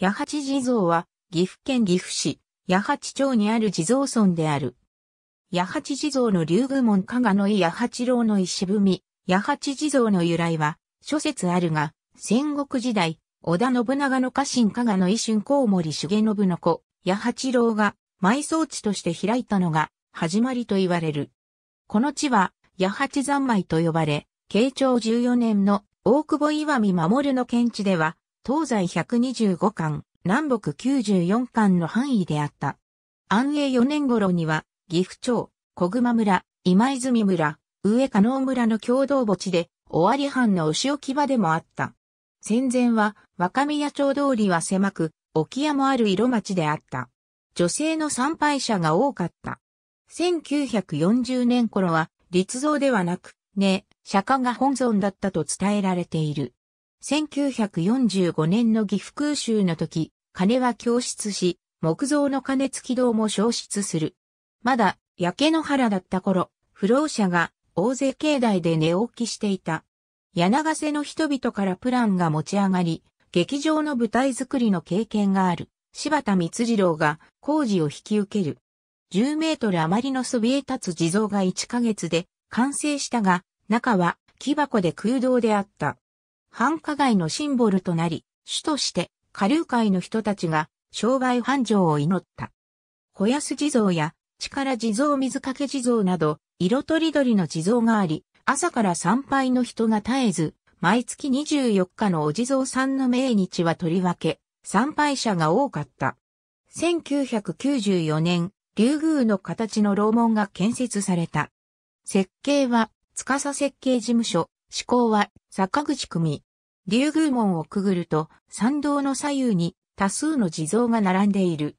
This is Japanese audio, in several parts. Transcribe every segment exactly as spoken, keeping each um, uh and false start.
八八地蔵は、岐阜県岐阜市、八八町にある地蔵村である。八八地蔵の龍宮門加賀の井八八楼の石踏み、八八地蔵の由来は、諸説あるが、戦国時代、織田信長の家臣加賀の井春光森重信の子、八八楼が、埋葬地として開いたのが、始まりと言われる。この地は、八八三昧と呼ばれ、慶長じゅうよねんの大久保岩見守の建地では、東西ひゃくにじゅうごかん、南北きゅうじゅうよんかんの範囲であった。安永よねん頃には、岐阜町、小熊村、今泉村、上加納村の共同墓地で、尾張藩の牛置場でもあった。戦前は、若宮町通りは狭く、置屋もある色町であった。女性の参拝者が多かった。せんきゅうひゃくよんじゅうねん頃は、立像ではなく、ね、釈迦が本尊だったと伝えられている。せんきゅうひゃくよんじゅうごねんの岐阜空襲の時、鐘は供出し、木造の鐘付き堂も焼失する。まだ、焼け野原だった頃、浮浪者が大勢境内で寝起きしていた。柳瀬の人々からプランが持ち上がり、劇場の舞台作りの経験がある、柴田光次郎が工事を引き受ける。じゅうメートル余りのそびえ立つ地蔵がいっかげつで完成したが、中は木箱で空洞であった。繁華街のシンボルとなり、主として、下流界の人たちが、商売繁盛を祈った。子安地蔵や、力地蔵水掛け地蔵など、色とりどりの地蔵があり、朝から参拝の人が絶えず、毎月にじゅうよっかのお地蔵さんの命日はとりわけ、参拝者が多かった。せんきゅうひゃくきゅうじゅうよねん、龍宮の形の楼門が建設された。設計は、司設計事務所、施工は、坂口組。龍宮門をくぐると、参道の左右に多数の地蔵が並んでいる。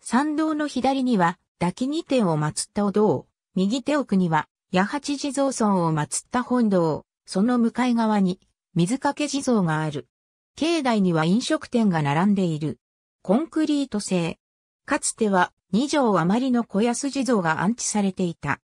参道の左には、抱き二手を祀ったお堂、右手奥には、八八地蔵尊を祀った本堂、その向かい側に、水掛け地蔵がある。境内には飲食店が並んでいる。コンクリート製。かつては、にじょう余りの子安地蔵が安置されていた。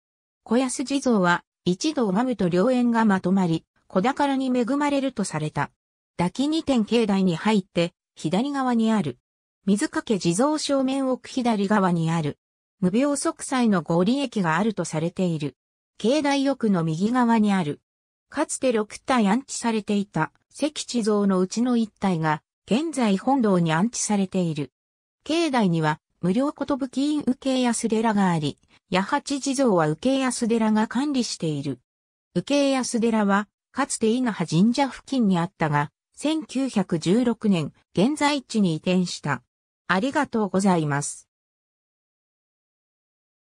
子安地蔵は、一度拝むと良縁がまとまり、子宝に恵まれるとされた。抱き二点境内に入って、左側にある。水掛け地蔵正面奥左側にある。無病息災のご利益があるとされている。境内奥の右側にある。かつてろくたい安置されていた関地蔵のうちのいったいが、現在本堂に安置されている。境内には、無料寿院受安寺があり、八八地蔵は受安寺が管理している。受安寺は、かつて伊那覇神社付近にあったが、せんきゅうひゃくじゅうろくねん、現在地に移転した。ありがとうございます。